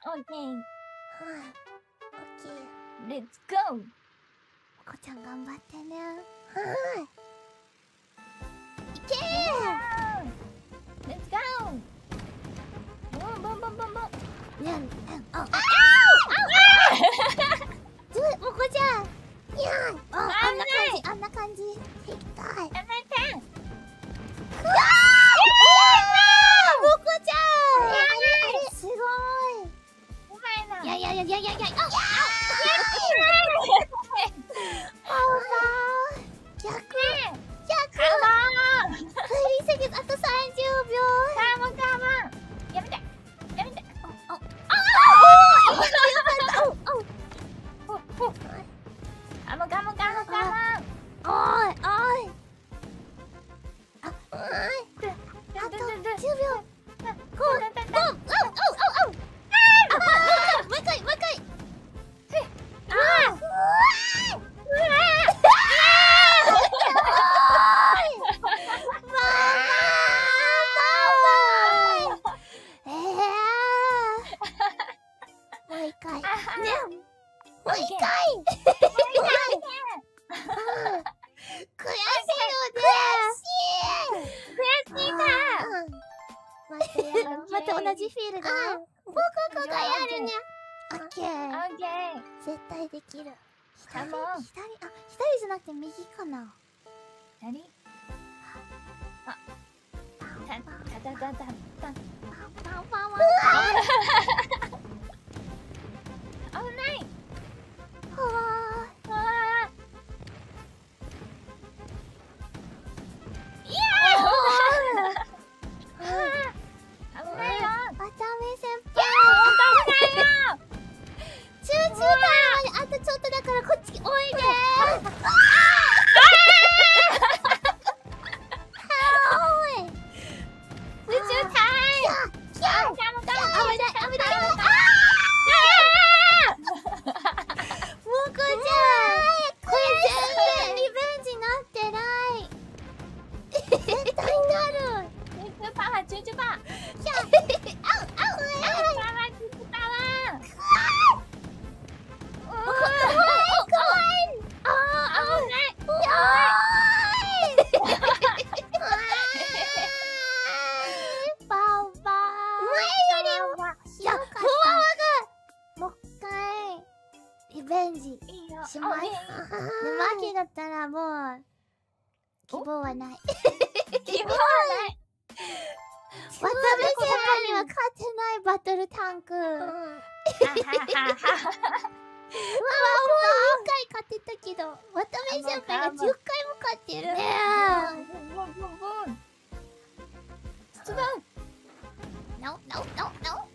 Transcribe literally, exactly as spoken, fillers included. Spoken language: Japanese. Okay. Okay. Let's go. もこちゃん頑張ってね。はい。いけー。Let's go. ボンボンボンボンボン。ニャン。ああ。すごいもこちゃん。ニャン。ああんな感じあんな感じ。行きたい。あんな感じ。いやいやいやいやいやあNo, no, no, no.